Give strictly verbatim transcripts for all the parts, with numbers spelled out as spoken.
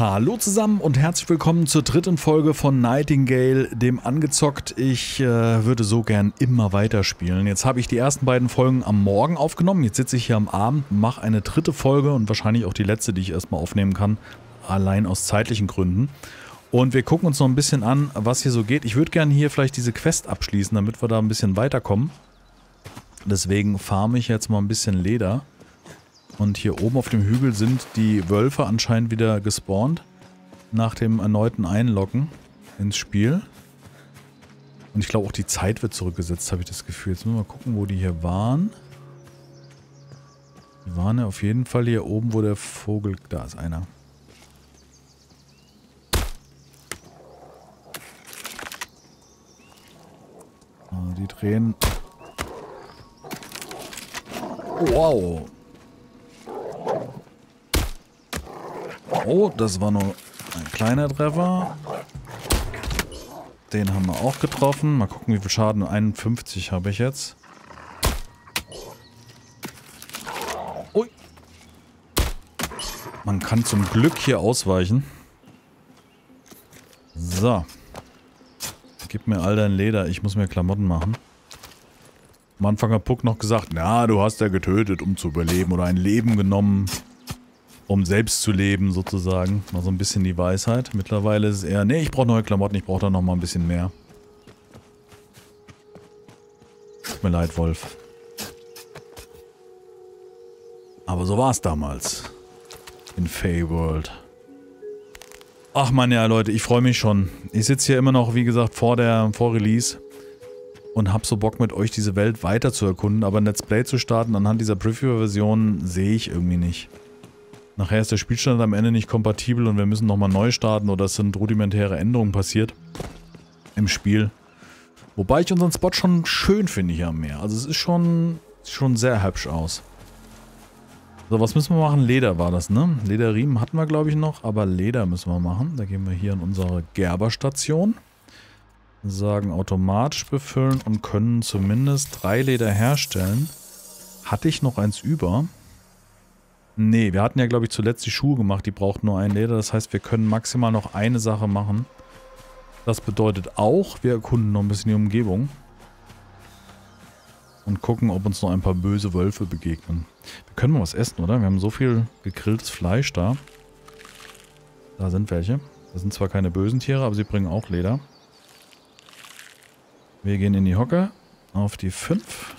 Hallo zusammen und herzlich willkommen zur dritten Folge von Nightingale, dem Angezockt. Ich äh, würde so gern immer weiterspielen. Jetzt habe ich die ersten beiden Folgen am Morgen aufgenommen. Jetzt sitze ich hier am Abend, mache eine dritte Folge und wahrscheinlich auch die letzte, die ich erstmal aufnehmen kann. Allein aus zeitlichen Gründen. Und wir gucken uns noch ein bisschen an, was hier so geht. Ich würde gerne hier vielleicht diese Quest abschließen, damit wir da ein bisschen weiterkommen. Deswegen farme ich jetzt mal ein bisschen Leder. Und hier oben auf dem Hügel sind die Wölfe anscheinend wieder gespawnt. Nach dem erneuten Einloggen ins Spiel. Und ich glaube auch die Zeit wird zurückgesetzt, habe ich das Gefühl. Jetzt müssen wir mal gucken, wo die hier waren. Die waren ja auf jeden Fall hier oben, wo der Vogel... Da ist einer. Ah, die drehen... Wow! Oh, das war nur ein kleiner Treffer. Den haben wir auch getroffen. Mal gucken, wie viel Schaden. einundfünfzig habe ich jetzt. Ui. Man kann zum Glück hier ausweichen. So. Gib mir all dein Leder. Ich muss mir Klamotten machen. Am Anfang hat Puck noch gesagt, na, du hast ja getötet, um zu überleben. Oder ein Leben genommen. Um selbst zu leben, sozusagen. Mal so ein bisschen die Weisheit. Mittlerweile ist es eher, nee, ich brauche neue Klamotten, ich brauche da noch mal ein bisschen mehr. Tut mir leid, Wolf. Aber so war es damals. In Fae World. Ach man, ja, Leute, ich freue mich schon. Ich sitze hier immer noch, wie gesagt, vor der, vor Release. Und hab so Bock, mit euch diese Welt weiter zu erkunden. Aber ein Let's Play zu starten anhand dieser Preview-Version sehe ich irgendwie nicht. Nachher ist der Spielstand am Ende nicht kompatibel und wir müssen nochmal neu starten oder es sind rudimentäre Änderungen passiert im Spiel. Wobei ich unseren Spot schon schön finde hier am Meer. Also es ist schon, schon sehr hübsch aus. So, was müssen wir machen? Leder war das, ne? Lederriemen hatten wir, glaube ich, noch, aber Leder müssen wir machen. Da gehen wir hier in unsere Gerberstation. Sagen automatisch befüllen und können zumindest drei Leder herstellen. Hatte ich noch eins über? Nee, wir hatten ja, glaube ich, zuletzt die Schuhe gemacht. Die brauchten nur ein Leder. Das heißt, wir können maximal noch eine Sache machen. Das bedeutet auch, wir erkunden noch ein bisschen die Umgebung. Und gucken, ob uns noch ein paar böse Wölfe begegnen. Wir können mal was essen, oder? Wir haben so viel gegrilltes Fleisch da. Da sind welche. Das sind zwar keine bösen Tiere, aber sie bringen auch Leder. Wir gehen in die Hocke. Auf die fünf.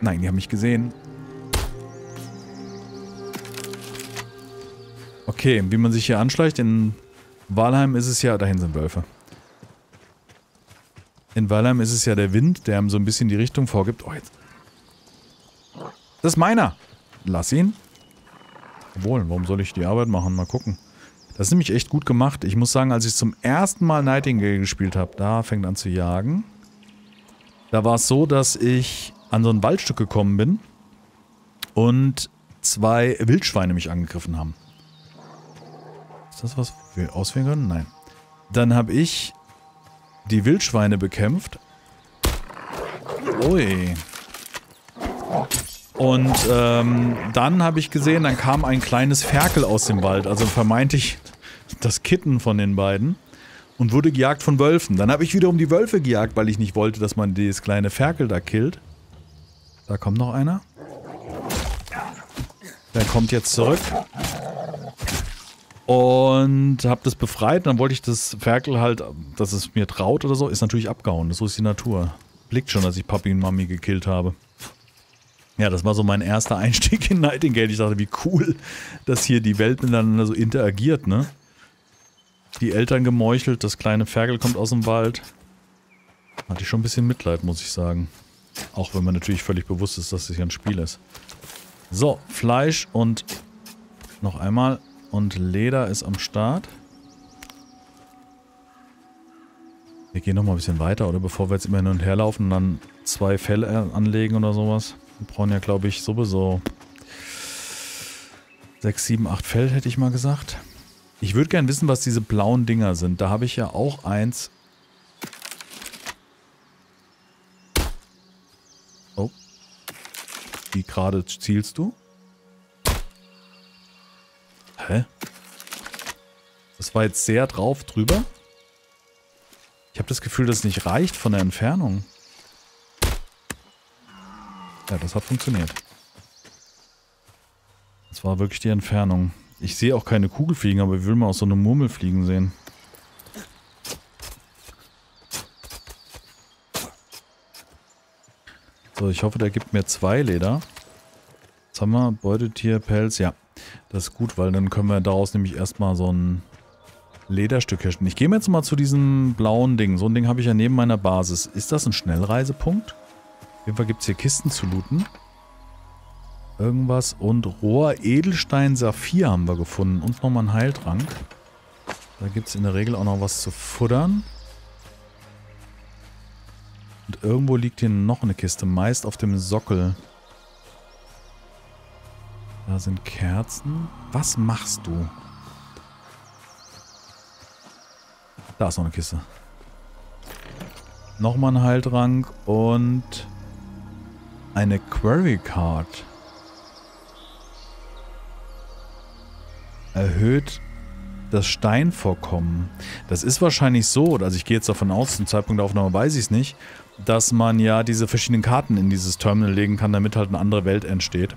Nein, die haben mich gesehen. Okay, wie man sich hier anschleicht, in Valheim ist es ja... Dahin sind Wölfe. In Valheim ist es ja der Wind, der einem so ein bisschen die Richtung vorgibt. Oh, jetzt. Das ist meiner! Lass ihn. Obwohl, warum soll ich die Arbeit machen? Mal gucken. Das ist nämlich echt gut gemacht. Ich muss sagen, als ich zum ersten Mal Nightingale gespielt habe, da fängt an zu jagen. Da war es so, dass ich... an so ein Waldstück gekommen bin und zwei Wildschweine mich angegriffen haben. Ist das was wir auswählen können? Nein. Dann habe ich die Wildschweine bekämpft. Ui. Und ähm, dann habe ich gesehen, dann kam ein kleines Ferkel aus dem Wald, also vermeintlich das Kitten von den beiden. Und wurde gejagt von Wölfen. Dann habe ich wiederum die Wölfe gejagt, weil ich nicht wollte, dass man dieses kleine Ferkel da killt. Da kommt noch einer. Der kommt jetzt zurück. Und hab das befreit. Dann wollte ich das Ferkel halt, dass es mir traut oder so. Ist natürlich abgehauen. So ist die Natur. Blickt schon, dass ich Papi und Mami gekillt habe. Ja, das war so mein erster Einstieg in Nightingale. Ich dachte, wie cool, dass hier die Welt miteinander so interagiert, ne? Die Eltern gemeuchelt. Das kleine Ferkel kommt aus dem Wald. Hatte ich schon ein bisschen Mitleid, muss ich sagen. Auch wenn man natürlich völlig bewusst ist, dass es das hier ein Spiel ist. So, Fleisch und noch einmal. Und Leder ist am Start. Wir gehen noch mal ein bisschen weiter, oder? Bevor wir jetzt immer hin und her laufen und dann zwei Fälle anlegen oder sowas. Wir brauchen ja, glaube ich, sowieso sechs, sieben, acht Fell, hätte ich mal gesagt. Ich würde gerne wissen, was diese blauen Dinger sind. Da habe ich ja auch eins... wie gerade zielst du? Hä? Das war jetzt sehr drauf drüber. Ich habe das Gefühl, dass es nicht reicht von der Entfernung. Ja, das hat funktioniert. Das war wirklich die Entfernung. Ich sehe auch keine Kugel fliegen, aber ich will mal auch so eine Murmel fliegen sehen. So, ich hoffe, der gibt mir zwei Leder. Jetzt haben wir Beutetierpelz. Ja, das ist gut, weil dann können wir daraus nämlich erstmal so ein Lederstück herstellen. Ich gehe jetzt mal zu diesem blauen Ding. So ein Ding habe ich ja neben meiner Basis. Ist das ein Schnellreisepunkt? Auf jeden Fall gibt es hier Kisten zu looten. Irgendwas und Rohr Edelstein Saphir haben wir gefunden. Und nochmal einen Heiltrank. Da gibt es in der Regel auch noch was zu futtern. Und irgendwo liegt hier noch eine Kiste, meist auf dem Sockel. Da sind Kerzen. Was machst du? Da ist noch eine Kiste. Nochmal ein Heiltrank und eine Query Card. Erhöht das Steinvorkommen. Das ist wahrscheinlich so, also ich gehe jetzt davon aus, zum Zeitpunkt der Aufnahme weiß ich es nicht, dass man ja diese verschiedenen Karten in dieses Terminal legen kann, damit halt eine andere Welt entsteht.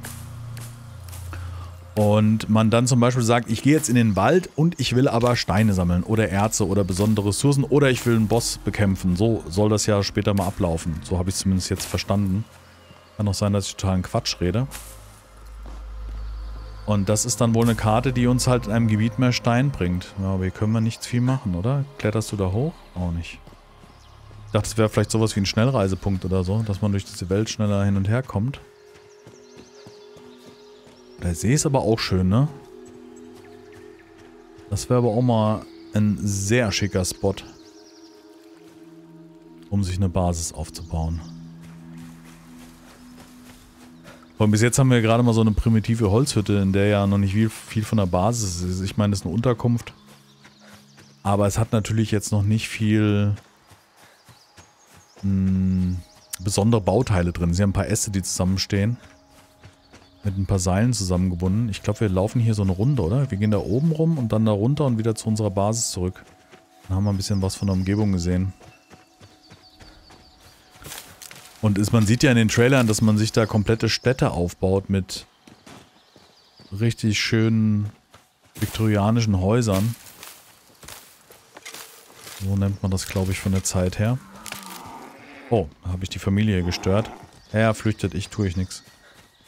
Und man dann zum Beispiel sagt, ich gehe jetzt in den Wald und ich will aber Steine sammeln oder Erze oder besondere Ressourcen oder ich will einen Boss bekämpfen. So soll das ja später mal ablaufen. So habe ich es zumindest jetzt verstanden. Kann auch sein, dass ich totalen Quatsch rede. Und das ist dann wohl eine Karte, die uns halt in einem Gebiet mehr Stein bringt. Ja, aber hier können wir nicht viel machen, oder? Kletterst du da hoch? Auch nicht. Ich dachte, es wäre vielleicht sowas wie ein Schnellreisepunkt oder so, dass man durch diese Welt schneller hin und her kommt. Der See ist aber auch schön, ne? Das wäre aber auch mal ein sehr schicker Spot, um sich eine Basis aufzubauen. Und bis jetzt haben wir gerade mal so eine primitive Holzhütte, in der ja noch nicht viel, viel von der Basis ist. Ich meine, das ist eine Unterkunft. Aber es hat natürlich jetzt noch nicht viel mh, besondere Bauteile drin. Sie haben ein paar Äste, die zusammenstehen. Mit ein paar Seilen zusammengebunden. Ich glaube, wir laufen hier so eine Runde, oder? Wir gehen da oben rum und dann da runter und wieder zu unserer Basis zurück. Dann haben wir ein bisschen was von der Umgebung gesehen. Und ist, man sieht ja in den Trailern, dass man sich da komplette Städte aufbaut mit richtig schönen viktorianischen Häusern. So nennt man das, glaube ich, von der Zeit her. Oh, da habe ich die Familie gestört. Ja, ja, flüchtet, ich tue ich nichts.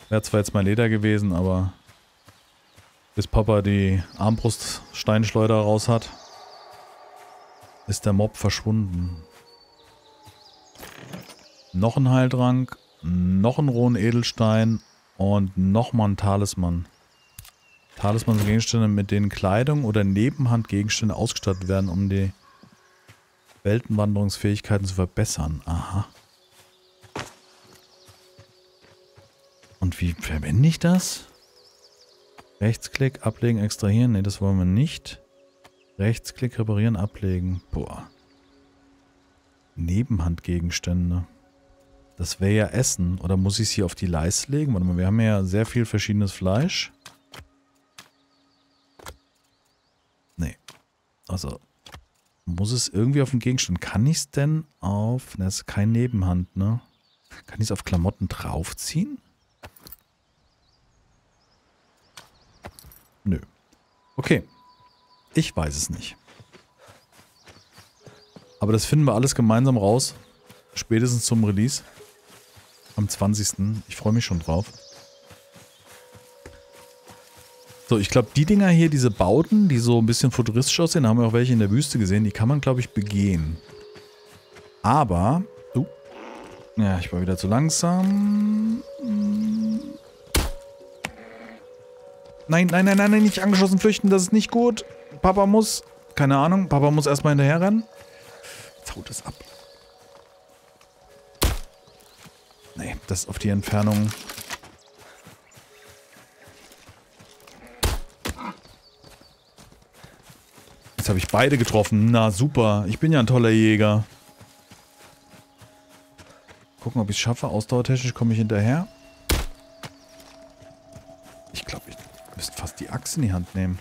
Wäre zwar jetzt mein Leder gewesen, aber bis Papa die Armbruststeinschleuder raus hat, ist der Mob verschwunden. Noch ein Heiltrank, noch einen rohen Edelstein und nochmal ein Talisman. Talisman sind Gegenstände, mit denen Kleidung oder Nebenhandgegenstände ausgestattet werden, um die Weltenwanderungsfähigkeiten zu verbessern. Aha. Und wie verwende ich das? Rechtsklick, ablegen, extrahieren. Ne, das wollen wir nicht. Rechtsklick, reparieren, ablegen. Boah. Nebenhandgegenstände. Das wäre ja Essen. Oder muss ich es hier auf die Leiste legen? Warte mal, wir haben ja sehr viel verschiedenes Fleisch. Nee. Also, muss es irgendwie auf den Gegenstand? Kann ich es denn auf... Das ist kein Nebenhand, ne? Kann ich es auf Klamotten draufziehen? Nö. Okay. Ich weiß es nicht. Aber das finden wir alles gemeinsam raus. Spätestens zum Release. Am zwanzigsten. Ich freue mich schon drauf. So, ich glaube, die Dinger hier, diese Bauten, die so ein bisschen futuristisch aussehen, haben wir auch welche in der Wüste gesehen, die kann man, glaube ich, begehen. Aber... Uh, ja, ich war wieder zu langsam. Nein, nein, nein, nein, nicht angeschossen, flüchten, das ist nicht gut. Papa muss... Keine Ahnung, Papa muss erstmal hinterher rennen. Jetzt haut es ab. Nee, das auf die Entfernung. Jetzt habe ich beide getroffen. Na super, ich bin ja ein toller Jäger. Gucken, ob ich es schaffe. Ausdauertechnisch komme ich hinterher. Axt in die Hand nehmen.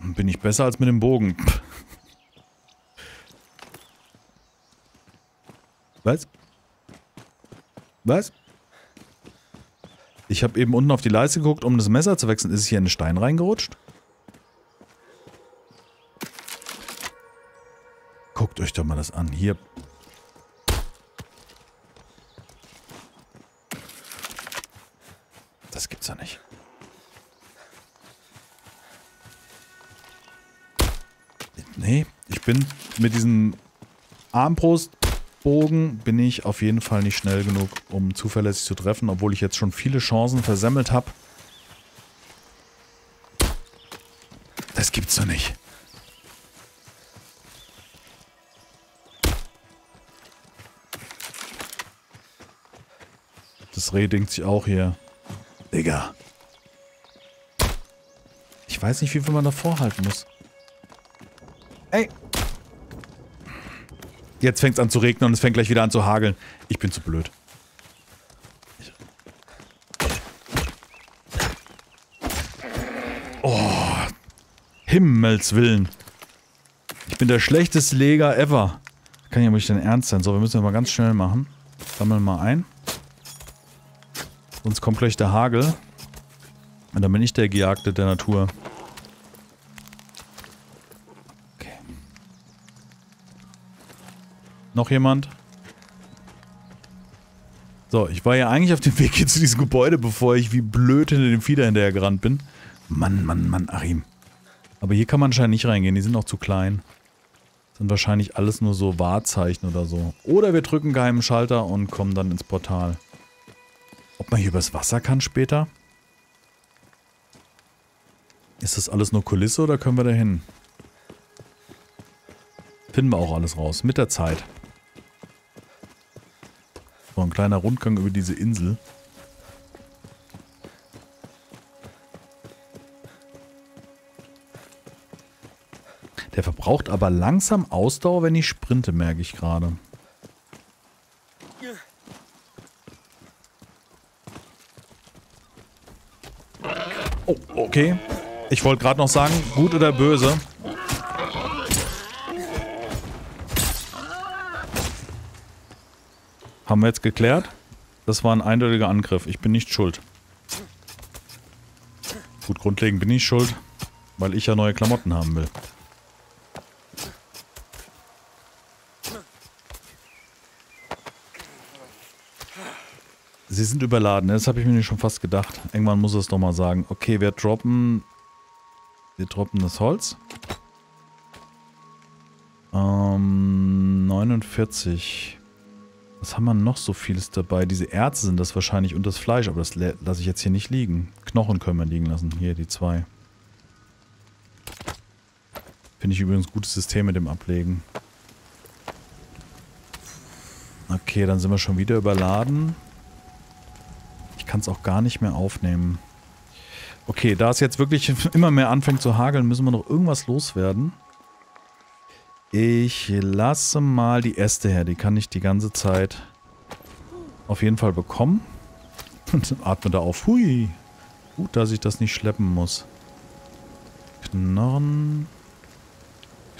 Bin ich besser als mit dem Bogen. Was? Was? Ich habe eben unten auf die Leiste geguckt, um das Messer zu wechseln. Ist es hier in den Stein reingerutscht? Guckt euch doch mal das an. Hier. Das gibt's ja nicht. Nee, ich bin mit diesem Armbrustbogen bin ich auf jeden Fall nicht schnell genug, um zuverlässig zu treffen, obwohl ich jetzt schon viele Chancen versammelt habe. Das gibt's doch nicht. Das Reh denkt sich auch hier. Digga. Ich weiß nicht, wie viel man davor halten muss. Ey. Jetzt fängt es an zu regnen und es fängt gleich wieder an zu hageln. Ich bin zu blöd. Oh. Himmels Willen. Ich bin der schlechteste Leger ever. Kann ja nicht dein Ernst sein. So, wir müssen ja mal ganz schnell machen. Sammeln mal ein. Sonst kommt gleich der Hagel. Und dann bin ich der Gejagte der Natur. Okay. Noch jemand? So, ich war ja eigentlich auf dem Weg hier zu diesem Gebäude, bevor ich wie blöd hinter dem Fieder hinterher gerannt bin. Mann, Mann, Mann, Achim. Aber hier kann man anscheinend nicht reingehen, die sind auch zu klein. Das sind wahrscheinlich alles nur so Wahrzeichen oder so. Oder wir drücken geheimen Schalter und kommen dann ins Portal. Ob man hier übers Wasser kann später? Ist das alles nur Kulisse oder können wir da hin? Finden wir auch alles raus. Mit der Zeit. So, ein kleiner Rundgang über diese Insel. Der verbraucht aber langsam Ausdauer, wenn ich sprinte, merke ich gerade. Oh, okay. Ich wollte gerade noch sagen, gut oder böse. Haben wir jetzt geklärt? Das war ein eindeutiger Angriff. Ich bin nicht schuld. Gut, grundlegend bin ich schuld, weil ich ja neue Klamotten haben will. Sie sind überladen, das habe ich mir schon fast gedacht. Irgendwann muss es doch mal sagen. Okay, wir droppen... Wir droppen das Holz. Ähm, neunundvierzig. Was haben wir noch so vieles dabei? Diese Erze sind das wahrscheinlich und das Fleisch, aber das lasse ich jetzt hier nicht liegen. Knochen können wir liegen lassen. Hier, die zwei. Finde ich übrigens ein gutes System mit dem Ablegen. Okay, dann sind wir schon wieder überladen. Ich kann es auch gar nicht mehr aufnehmen. Okay, da es jetzt wirklich immer mehr anfängt zu hageln, müssen wir noch irgendwas loswerden. Ich lasse mal die Äste her. Die kann ich die ganze Zeit auf jeden Fall bekommen. Und atme da auf. Hui. Gut, dass ich das nicht schleppen muss. Knochen.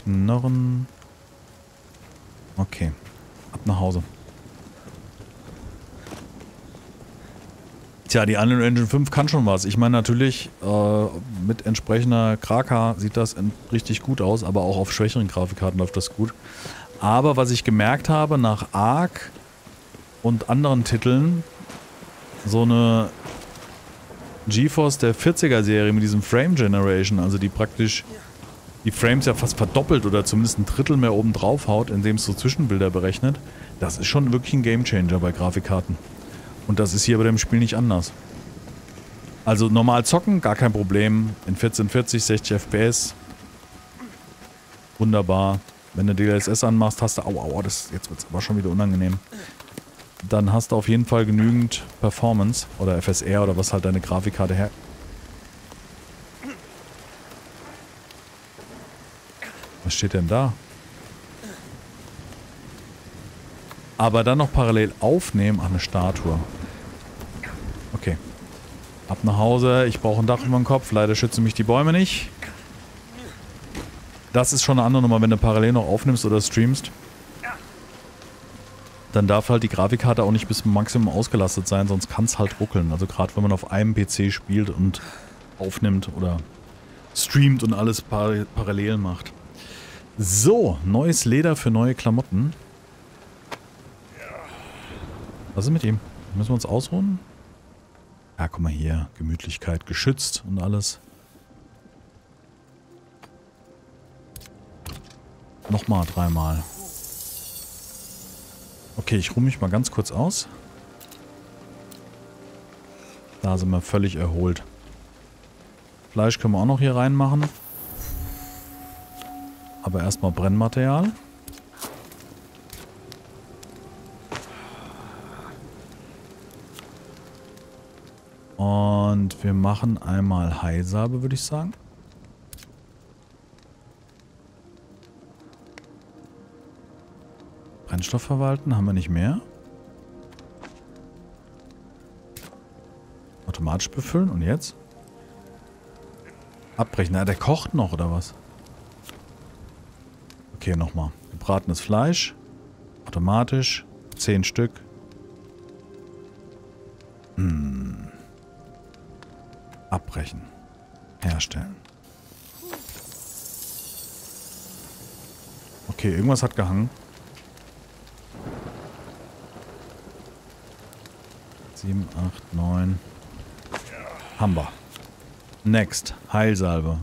Knochen. Okay. Ab nach Hause. Tja, die Unreal Engine fünf kann schon was. Ich meine natürlich, äh, mit entsprechender K H sieht das richtig gut aus, aber auch auf schwächeren Grafikkarten läuft das gut. Aber was ich gemerkt habe, nach ARK und anderen Titeln, so eine GeForce der vierziger Serie mit diesem Frame Generation, also die praktisch die Frames ja fast verdoppelt oder zumindest ein Drittel mehr oben drauf haut, indem es so Zwischenbilder berechnet, das ist schon wirklich ein Gamechanger bei Grafikkarten. Und das ist hier bei dem Spiel nicht anders. Also normal zocken, gar kein Problem. In vierzehn vierzig, sechzig F P S. Wunderbar. Wenn du D L S S anmachst, hast du... Au, au, das, jetzt wird es aber schon wieder unangenehm. Dann hast du auf jeden Fall genügend Performance. Oder F S R oder was halt deine Grafikkarte her... Was steht denn da? Aber dann noch parallel aufnehmen an eine Statue. Okay. Ab nach Hause. Ich brauche ein Dach über den Kopf. Leider schützen mich die Bäume nicht. Das ist schon eine andere Nummer, wenn du parallel noch aufnimmst oder streamst. Dann darf halt die Grafikkarte auch nicht bis zum Maximum ausgelastet sein, sonst kann es halt ruckeln. Also gerade wenn man auf einem P C spielt und aufnimmt oder streamt und alles par parallel macht. So, neues Leder für neue Klamotten. Was ist mit ihm? Müssen wir uns ausruhen? Ja, guck mal hier. Gemütlichkeit geschützt und alles. Nochmal dreimal. Okay, ich ruhe mich mal ganz kurz aus. Da sind wir völlig erholt. Fleisch können wir auch noch hier reinmachen. Aber erstmal Brennmaterial. Und wir machen einmal Heisabe, würde ich sagen. Brennstoff verwalten, haben wir nicht mehr. Automatisch befüllen und jetzt? Abbrechen. Na, der kocht noch, oder was? Okay, nochmal. Gebratenes Fleisch. Automatisch. Zehn Stück. Hm. Abbrechen. Herstellen. Okay, irgendwas hat gehangen. sieben, acht, neun. Haben wir. Next. Heilsalbe.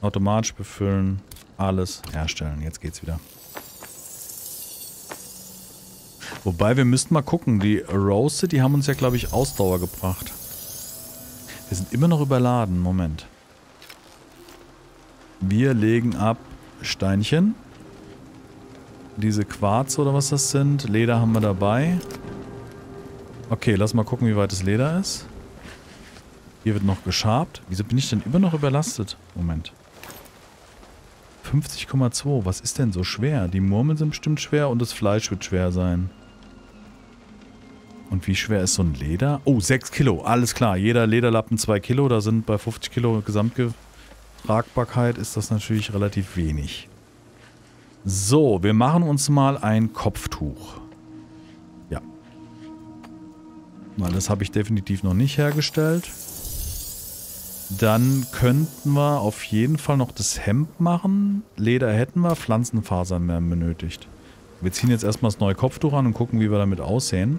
Automatisch befüllen. Alles herstellen. Jetzt geht's wieder. Wobei, wir müssten mal gucken. Die Roasted, die haben uns ja, glaube ich, Ausdauer gebracht. Wir sind immer noch überladen. Moment. Wir legen ab Steinchen. Diese Quarze oder was das sind. Leder haben wir dabei. Okay, lass mal gucken, wie weit das Leder ist. Hier wird noch geschabt. Wieso bin ich denn immer noch überlastet? Moment. fünfzig Komma zwei. Was ist denn so schwer? Die Murmeln sind bestimmt schwer und das Fleisch wird schwer sein. Und wie schwer ist so ein Leder? Oh, sechs Kilo. Alles klar. Jeder Lederlappen zwei Kilo. Da sind bei fünfzig Kilo Gesamttragbarkeit ist das natürlich relativ wenig. So, wir machen uns mal ein Kopftuch. Weil das habe ich definitiv noch nicht hergestellt. Dann könnten wir auf jeden Fall noch das Hemd machen. Leder hätten wir, Pflanzenfasern werden benötigt. Wir ziehen jetzt erstmal das neue Kopftuch an und gucken, wie wir damit aussehen.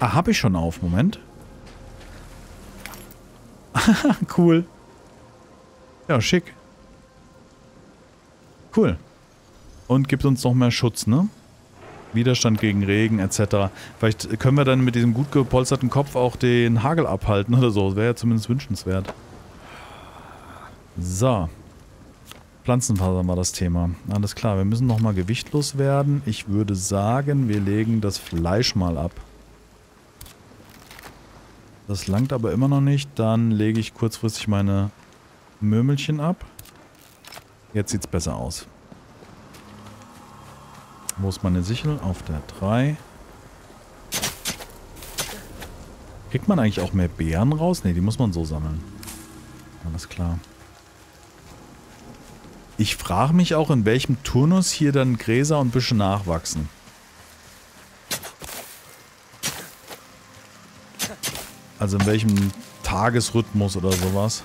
Ah, habe ich schon auf. Moment. Cool. Ja, schick. Cool. Und gibt uns noch mehr Schutz, ne? Widerstand gegen Regen et cetera. Vielleicht können wir dann mit diesem gut gepolsterten Kopf auch den Hagel abhalten oder so. Das wäre ja zumindest wünschenswert. So. Pflanzenfasern war das Thema. Alles klar, wir müssen nochmal gewichtlos werden. Ich würde sagen, wir legen das Fleisch mal ab. Das langt aber immer noch nicht. Dann lege ich kurzfristig meine Mömelchen ab. Jetzt sieht es besser aus. Wo ist meine Sichel? Auf der drei. Kriegt man eigentlich auch mehr Beeren raus? Ne, die muss man so sammeln. Alles klar. Ich frage mich auch, in welchem Turnus hier dann Gräser und Büsche nachwachsen. Also in welchem Tagesrhythmus oder sowas.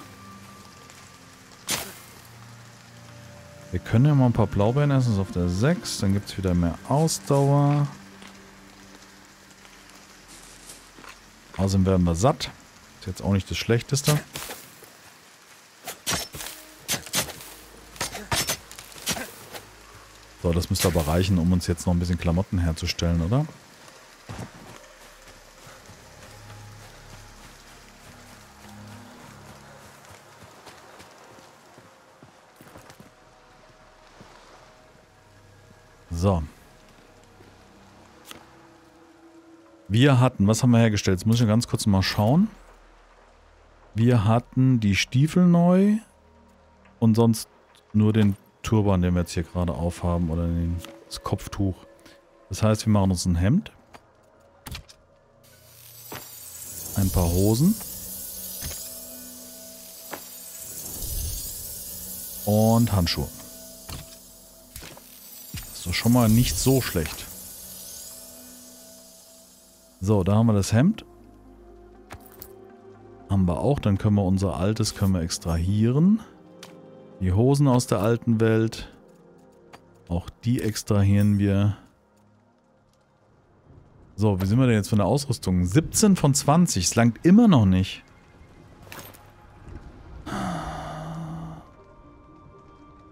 Wir können ja mal ein paar Blaubeeren essen, das ist auf der sechs. Dann gibt es wieder mehr Ausdauer. Außerdem werden wir satt. Ist jetzt auch nicht das Schlechteste. So, das müsste aber reichen, um uns jetzt noch ein bisschen Klamotten herzustellen, oder? So. Wir hatten, was haben wir hergestellt? Jetzt muss ich ganz kurz mal schauen. Wir hatten die Stiefel neu und sonst nur den Turban, den wir jetzt hier gerade aufhaben, oder das Kopftuch. Das heißt, wir machen uns ein Hemd. ein paar Hosen. Und Handschuhe. Ist doch schon mal nicht so schlecht. So, da haben wir das Hemd. Haben wir auch. Dann können wir unser altes können wir extrahieren. Die Hosen aus der alten Welt. Auch die extrahieren wir. So, wie sind wir denn jetzt von der Ausrüstung? siebzehn von zwanzig. Es langt immer noch nicht.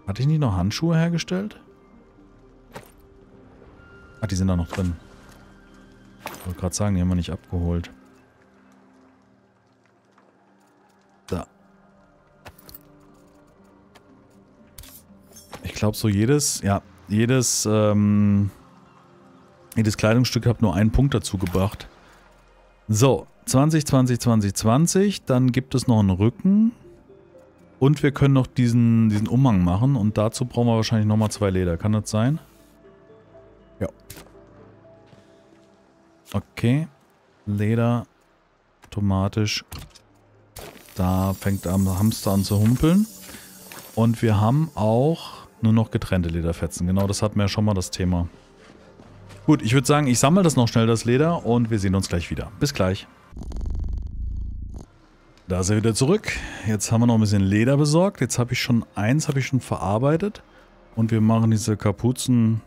Hatte ich nicht noch Handschuhe hergestellt? Ach, die sind da noch drin. Ich wollte gerade sagen, die haben wir nicht abgeholt. Da. Ich glaube so jedes, ja, jedes, ähm, jedes Kleidungsstück hat nur einen Punkt dazu gebracht. So, zwanzig, zwanzig, zwanzig, zwanzig. Dann gibt es noch einen Rücken. Und wir können noch diesen, diesen Umhang machen. Und dazu brauchen wir wahrscheinlich nochmal zwei Leder. Kann das sein? Ja. Okay. Leder. Automatisch. Da fängt der Hamster an zu humpeln. Und wir haben auch nur noch getrennte Lederfetzen. Genau, das hatten wir ja schon mal das Thema. Gut, ich würde sagen, ich sammle das noch schnell, das Leder. Und wir sehen uns gleich wieder. Bis gleich. Da ist er wieder zurück. Jetzt haben wir noch ein bisschen Leder besorgt. Jetzt habe ich schon eins, habe ich schon verarbeitet. Und wir machen diese Kapuzenjacke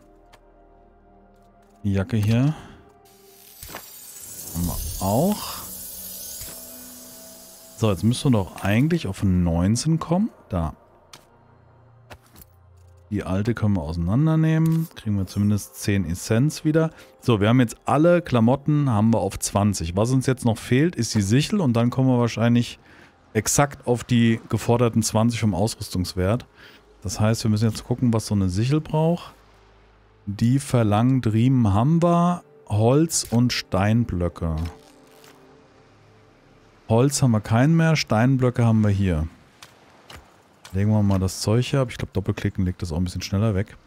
hier. Haben wir auch. So, jetzt müssen wir doch eigentlich auf neunzehn kommen. Da. Die alte können wir auseinandernehmen. Kriegen wir zumindest zehn Essenz wieder. So, wir haben jetzt alle Klamotten haben wir auf zwanzig. Was uns jetzt noch fehlt, ist die Sichel. Und dann kommen wir wahrscheinlich exakt auf die geforderten zwanzig vom Ausrüstungswert. Das heißt, wir müssen jetzt gucken, was so eine Sichel braucht. Die verlangt Riemen haben wir. Holz und Steinblöcke. Holz haben wir keinen mehr. Steinblöcke haben wir hier. Legen wir mal das Zeug hier ab. Ich glaube, Doppelklicken legt das auch ein bisschen schneller weg.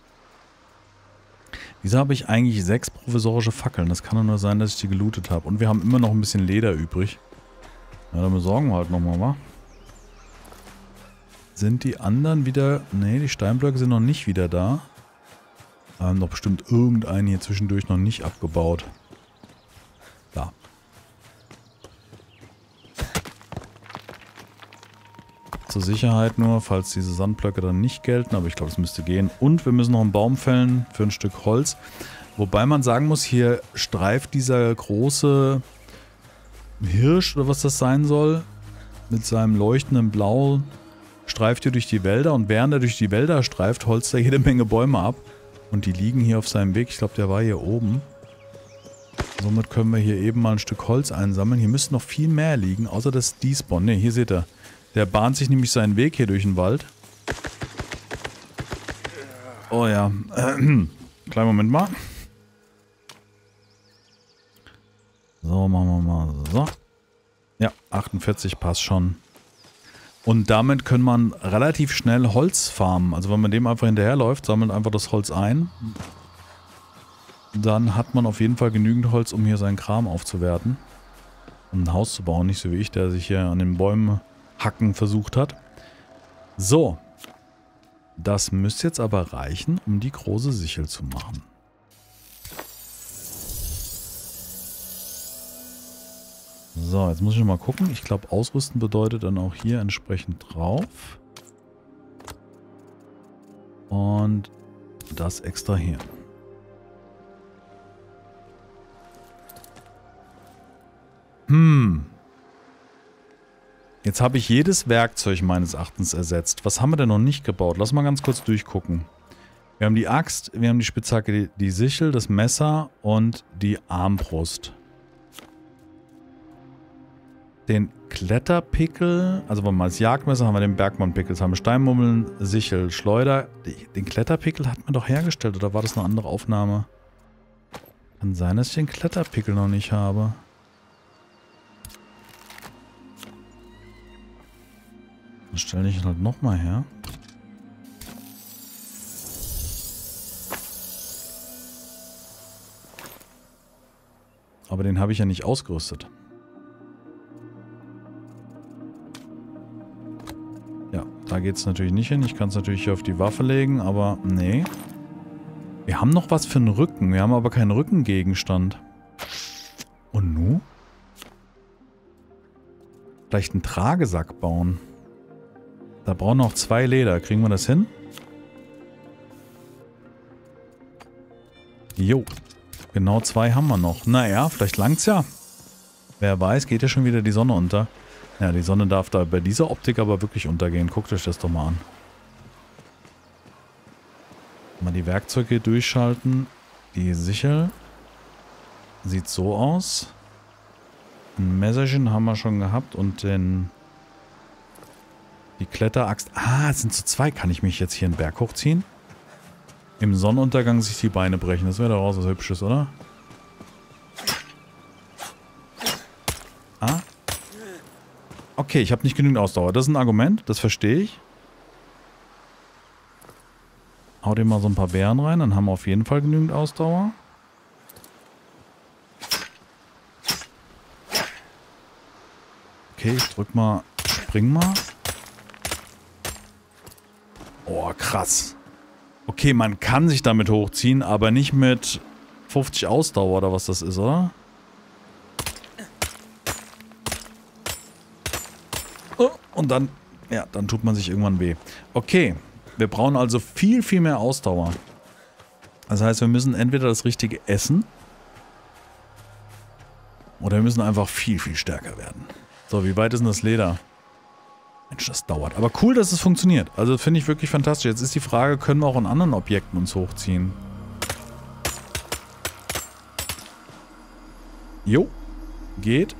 Wieso habe ich eigentlich sechs provisorische Fackeln? Das kann doch nur sein, dass ich die gelootet habe. Und wir haben immer noch ein bisschen Leder übrig. Ja, dann besorgen wir halt nochmal, wa? Sind die anderen wieder... Ne, die Steinblöcke sind noch nicht wieder da. Wir haben doch bestimmt irgendeinen hier zwischendurch noch nicht abgebaut. Da. Zur Sicherheit nur, falls diese Sandblöcke dann nicht gelten, aber ich glaube, es müsste gehen. Und wir müssen noch einen Baum fällen für ein Stück Holz. Wobei man sagen muss, hier streift dieser große Hirsch, oder was das sein soll, mit seinem leuchtenden Blau, streift hier durch die Wälder. Und während er durch die Wälder streift, holzt er jede Menge Bäume ab. Und die liegen hier auf seinem Weg. Ich glaube, der war hier oben. Somit können wir hier eben mal ein Stück Holz einsammeln. Hier müssten noch viel mehr liegen, außer das Despawn. Ne, hier seht ihr. Der bahnt sich nämlich seinen Weg hier durch den Wald. Oh ja. Kleinen Moment mal. So, machen wir mal so. Ja, achtundvierzig passt schon. Und damit kann man relativ schnell Holz farmen. Also wenn man dem einfach hinterherläuft, sammelt einfach das Holz ein. Dann hat man auf jeden Fall genügend Holz, um hier seinen Kram aufzuwerten. Um ein Haus zu bauen, nicht so wie ich, der sich hier an den Bäumen... Hacken versucht hat. So. Das müsste jetzt aber reichen, um die große Sichel zu machen. So, jetzt muss ich mal gucken. Ich glaube, ausrüsten bedeutet dann auch hier entsprechend drauf. Und das extrahieren. Hm. Jetzt habe ich jedes Werkzeug meines Erachtens ersetzt. Was haben wir denn noch nicht gebaut? Lass mal ganz kurz durchgucken. Wir haben die Axt, wir haben die Spitzhacke, die, die Sichel, das Messer und die Armbrust. Den Kletterpickel, also beim Jagdmesser haben wir den Bergmannpickel, jetzt haben wir Steinmummeln, Sichel, Schleuder. Den Kletterpickel hat man doch hergestellt, oder war das eine andere Aufnahme? Kann sein, dass ich den Kletterpickel noch nicht habe. Stelle ich halt nochmal her. Aber den habe ich ja nicht ausgerüstet. Da geht es natürlich nicht hin. Ich kann es natürlich hier auf die Waffe legen, aber nee. Wir haben noch was für einen Rücken. Wir haben aber keinen Rückengegenstand. Und nu? Vielleicht einen Tragesack bauen. Da brauchen wir noch zwei Leder. Kriegen wir das hin? Jo. Genau zwei haben wir noch. Naja, vielleicht langt's ja. Wer weiß, geht ja schon wieder die Sonne unter. Ja, die Sonne darf da bei dieser Optik aber wirklich untergehen. Guckt euch das doch mal an. Mal die Werkzeuge durchschalten. Die Sichel. Sieht so aus. Ein Messerchen haben wir schon gehabt und den... Die Kletteraxt. Ah, es sind zu zwei. Kann ich mich jetzt hier einen Berg hochziehen? Im Sonnenuntergang sich die Beine brechen. Das wäre doch raus was Hübsches, oder? Ah. Okay, ich habe nicht genügend Ausdauer. Das ist ein Argument. Das verstehe ich. Hau dir mal so ein paar Beeren rein. Dann haben wir auf jeden Fall genügend Ausdauer. Okay, ich drück mal. Spring mal. Oh, krass. Okay, man kann sich damit hochziehen, aber nicht mit fünfzig Ausdauer oder was das ist, oder? Oh, und dann, ja, dann tut man sich irgendwann weh. Okay, wir brauchen also viel, viel mehr Ausdauer. Das heißt, wir müssen entweder das richtige essen oder wir müssen einfach viel, viel stärker werden. So, wie weit ist denn das Leder? Mensch, das dauert. Aber cool, dass es funktioniert. Also finde ich wirklich fantastisch. Jetzt ist die Frage, können wir auch an anderen Objekten uns hochziehen? Jo. Geht.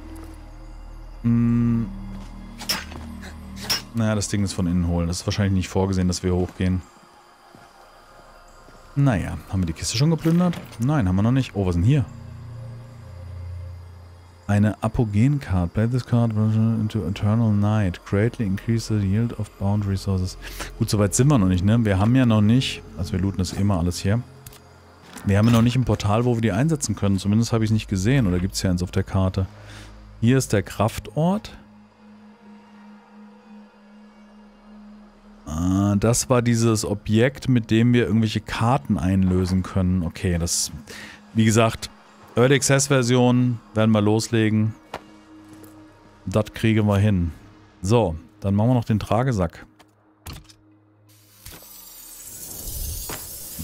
Hm. Naja, das Ding ist von innen holen. Das ist wahrscheinlich nicht vorgesehen, dass wir hochgehen. Naja, haben wir die Kiste schon geplündert? Nein, haben wir noch nicht. Oh, was ist denn hier? Eine Apogencard. Play this card into eternal night. Greatly increase the yield of bound resources. Gut, soweit sind wir noch nicht, ne? Wir haben ja noch nicht... Also wir looten das immer alles hier. Wir haben ja noch nicht ein Portal, wo wir die einsetzen können. Zumindest habe ich es nicht gesehen. Oder gibt es ja eins auf der Karte? Hier ist der Kraftort. Ah, das war dieses Objekt, mit dem wir irgendwelche Karten einlösen können. Okay, das... Wie gesagt... Early Access Version werden wir loslegen. Das kriegen wir hin. So, dann machen wir noch den Tragesack.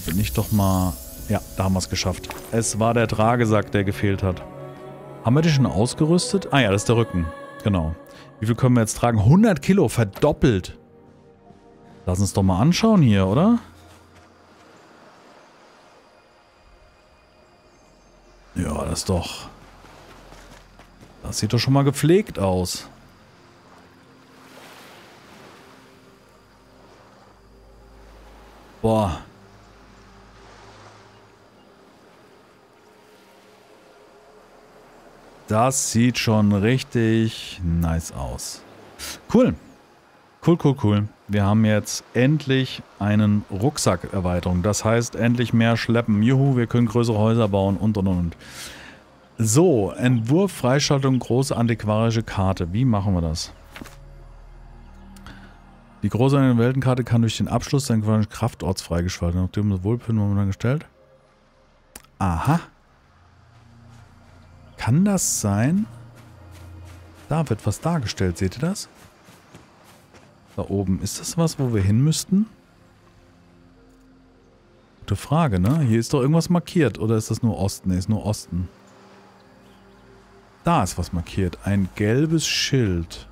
Bin ich doch mal... Ja, da haben wir es geschafft. Es war der Tragesack, der gefehlt hat. Haben wir den schon ausgerüstet? Ah ja, das ist der Rücken. Genau. Wie viel können wir jetzt tragen? hundert Kilo, verdoppelt. Lass uns doch mal anschauen hier, oder? Ja, das doch. Das sieht doch schon mal gepflegt aus. Boah. Das sieht schon richtig nice aus. Cool. Cool, cool, cool. Wir haben jetzt endlich einen Rucksackerweiterung. Das heißt, endlich mehr schleppen. Juhu, wir können größere Häuser bauen und, und, und. So, Entwurf, Freischaltung, große antiquarische Karte. Wie machen wir das? Die große Weltenkarte kann durch den Abschluss seines Kraftorts freigeschaltet werden. Nachdem das Wohlbefinden momentan gestellt. Aha. Kann das sein? Da wird was dargestellt. Seht ihr das? Da oben. Ist das was, wo wir hin müssten? Gute Frage, ne? Hier ist doch irgendwas markiert. Oder ist das nur Osten? Ne, ist nur Osten. Da ist was markiert. Ein gelbes Schild.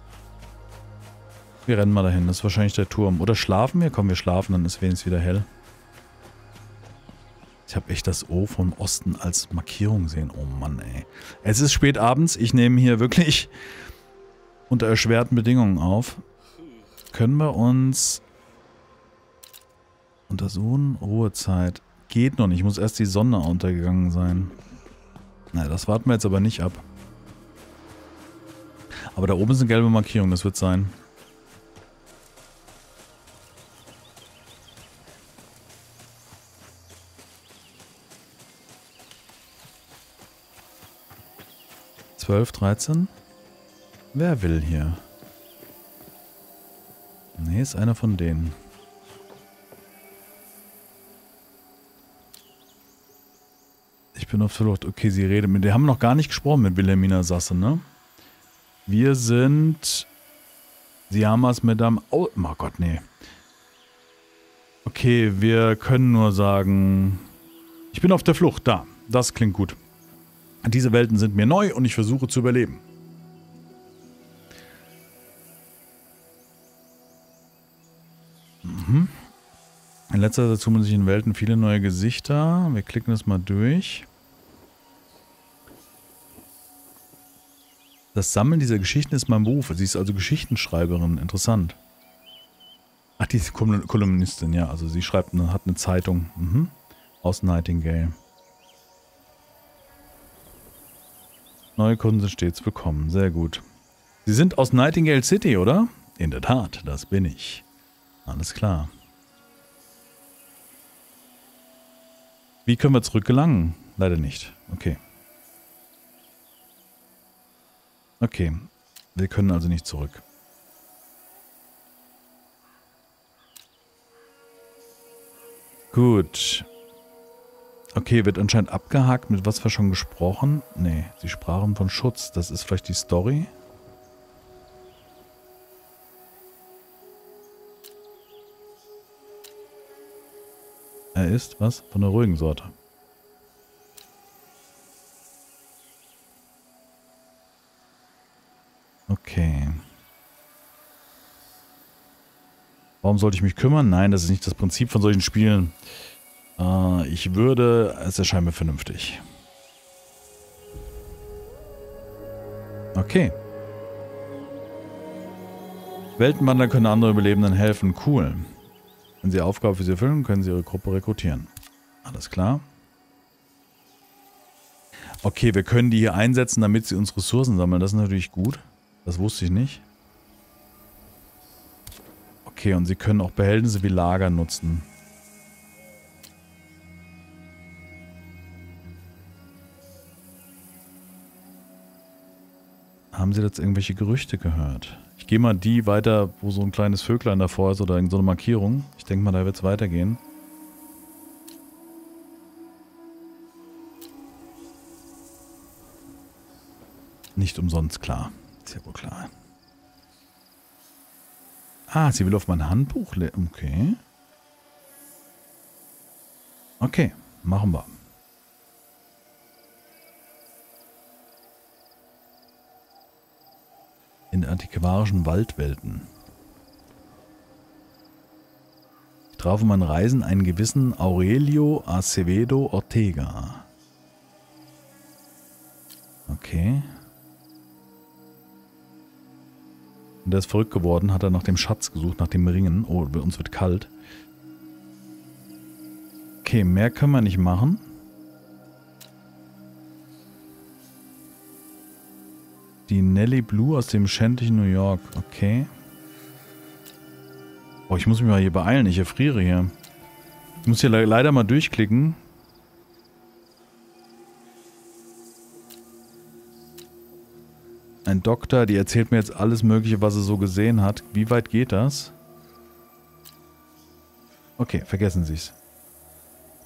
Wir rennen mal dahin. Das ist wahrscheinlich der Turm. Oder schlafen wir? Komm, wir schlafen. Dann ist wenigstens wieder hell. Ich habe echt das O vom Osten als Markierung gesehen. Oh Mann, ey. Es ist spät abends. Ich nehme hier wirklich unter erschwerten Bedingungen auf. Können wir uns untersuchen? Ruhezeit. Geht noch nicht. Muss erst die Sonne untergegangen sein. Na, das warten wir jetzt aber nicht ab. Aber da oben ist eine gelbe Markierung. Das wird sein. zwölf, dreizehn. Wer will hier? Nee, Hier ist einer von denen. Ich bin auf der Flucht. Okay, sie redet mit... Wir haben noch gar nicht gesprochen mit Wilhelmina Sasse, ne? Wir sind... Sie haben was mit einem... Oh, oh Gott, nee. Okay, wir können nur sagen... Ich bin auf der Flucht, da. Das klingt gut. Diese Welten sind mir neu und ich versuche zu überleben. Mhm. In letzter Zeit tun sich in Welten viele neue Gesichter. Wir klicken das mal durch. Das Sammeln dieser Geschichten ist mein Beruf. Sie ist also Geschichtenschreiberin. Interessant. Ach, die ist Kolumnistin, ja. Also sie schreibt, eine, hat eine Zeitung. Mhm. Aus Nightingale. Neue Kunden sind stets willkommen. Sehr gut. Sie sind aus Nightingale City, oder? In der Tat, das bin ich. Alles klar. Wie können wir zurück gelangen? Leider nicht. Okay. Okay. Wir können also nicht zurück. Gut. Okay, wird anscheinend abgehakt. Mit was wir schon gesprochen? Nee, sie sprachen von Schutz. Das ist vielleicht die Story. Er ist was? Von der ruhigen Sorte. Okay. Warum sollte ich mich kümmern? Nein, das ist nicht das Prinzip von solchen Spielen. Äh, ich würde... Es erscheint mir vernünftig. Okay. Weltenwandler können anderen Überlebenden helfen. Cool. Wenn Sie Aufgabe für Sie erfüllen, können Sie Ihre Gruppe rekrutieren. Alles klar. Okay, wir können die hier einsetzen, damit sie uns Ressourcen sammeln. Das ist natürlich gut. Das wusste ich nicht. Okay, und Sie können auch Behältnisse wie Lager nutzen. Haben Sie jetzt irgendwelche Gerüchte gehört? Ich gehe mal die weiter, wo so ein kleines Vöglein davor ist oder irgend so eine Markierung. Ich denke mal, da wird es weitergehen. Nicht umsonst klar. Ist ja wohl klar. Ah, sie will auf mein Handbuch lesen. Okay. Okay, machen wir. In antiquarischen Waldwelten. Ich traf auf meinen Reisen einen gewissen Aurelio Acevedo Ortega. Okay. Und der ist verrückt geworden, hat er nach dem Schatz gesucht, nach dem Ringen. Oh, uns wird kalt. Okay, mehr können wir nicht machen. Die Nelly Blue aus dem schändlichen New York. Okay. Oh, ich muss mich mal hier beeilen. Ich erfriere hier. Ich muss hier le- leider mal durchklicken. Ein Doktor, die erzählt mir jetzt alles Mögliche, was sie so gesehen hat. Wie weit geht das? Okay, vergessen Sie es.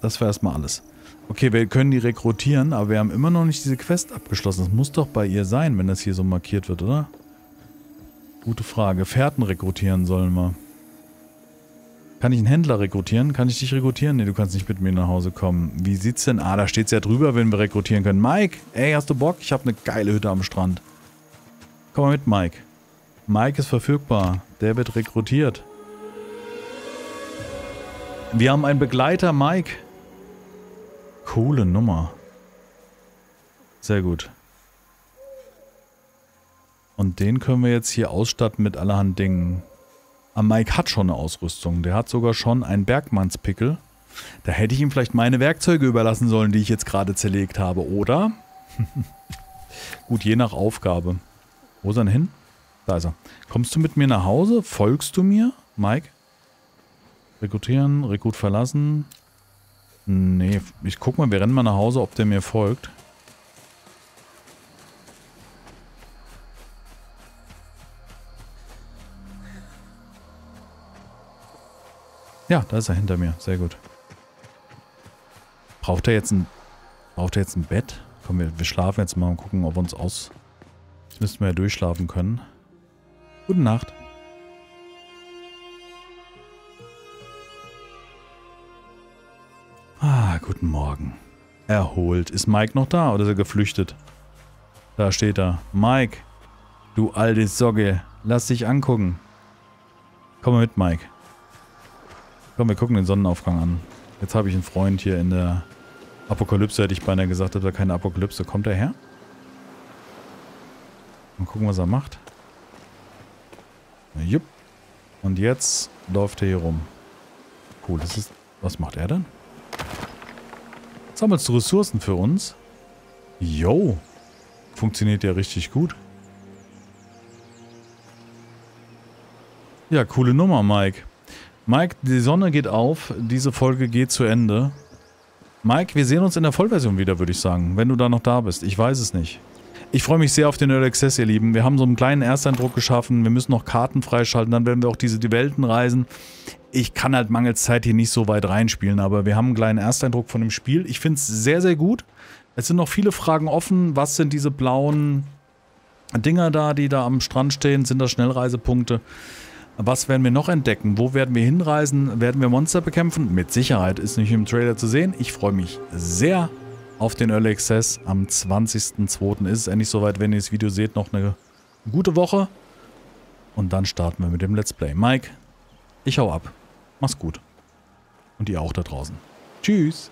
Das war erstmal alles. Okay, wir können die rekrutieren, aber wir haben immer noch nicht diese Quest abgeschlossen. Das muss doch bei ihr sein, wenn das hier so markiert wird, oder? Gute Frage. Fährten rekrutieren sollen wir. Kann ich einen Händler rekrutieren? Kann ich dich rekrutieren? Nee, du kannst nicht mit mir nach Hause kommen. Wie sieht's denn? Ah, da steht's ja drüber, wenn wir rekrutieren können. Mike, ey, hast du Bock? Ich habe eine geile Hütte am Strand. Komm mal mit, Mike. Mike ist verfügbar. Der wird rekrutiert. Wir haben einen Begleiter, Mike. Coole Nummer. Sehr gut. Und den können wir jetzt hier ausstatten mit allerhand Dingen. Ah, Mike hat schon eine Ausrüstung. Der hat sogar schon einen Bergmannspickel. Da hätte ich ihm vielleicht meine Werkzeuge überlassen sollen, die ich jetzt gerade zerlegt habe, oder? Gut, je nach Aufgabe. Wo ist er denn hin? Da ist er. Kommst du mit mir nach Hause? Folgst du mir, Mike? Rekrutieren, Rekrut verlassen... Nee, ich guck mal, wir rennen mal nach Hause, ob der mir folgt. Ja, da ist er hinter mir. Sehr gut. Braucht er jetzt ein, braucht er jetzt ein Bett? Komm, wir, wir schlafen jetzt mal und gucken, ob wir uns aus... Jetzt müssten wir ja durchschlafen können. Gute Nacht. Ah, guten Morgen. Erholt. Ist Mike noch da oder ist er geflüchtet? Da steht er. Mike, du alte Socke. Lass dich angucken. Komm mal mit, Mike. Komm, wir gucken den Sonnenaufgang an. Jetzt habe ich einen Freund hier in der Apokalypse, hätte ich beinahe gesagt, aber keine Apokalypse. Kommt er her? Mal gucken, was er macht. Jupp. Und jetzt läuft er hier rum. Cool, das ist... Was macht er denn? Sammelst du Ressourcen für uns? Yo. Funktioniert ja richtig gut. Ja, coole Nummer, Mike. Mike, die Sonne geht auf. Diese Folge geht zu Ende. Mike, wir sehen uns in der Vollversion wieder, würde ich sagen. Wenn du da noch da bist. Ich weiß es nicht. Ich freue mich sehr auf den Early Access, ihr Lieben. Wir haben so einen kleinen Ersteindruck geschaffen. Wir müssen noch Karten freischalten. Dann werden wir auch diese die Welten reisen. Ich kann halt mangels Zeit hier nicht so weit reinspielen. Aber wir haben einen kleinen Ersteindruck von dem Spiel. Ich finde es sehr, sehr gut. Es sind noch viele Fragen offen. Was sind diese blauen Dinger da, die da am Strand stehen? Sind das Schnellreisepunkte? Was werden wir noch entdecken? Wo werden wir hinreisen? Werden wir Monster bekämpfen? Mit Sicherheit, ist nicht im Trailer zu sehen. Ich freue mich sehr auf den Early Access. Am zwanzigsten zweiten ist es endlich soweit. Wenn ihr das Video seht, noch eine gute Woche. Und dann starten wir mit dem Let's Play. Mike, ich hau ab. Mach's gut. Und ihr auch da draußen. Tschüss.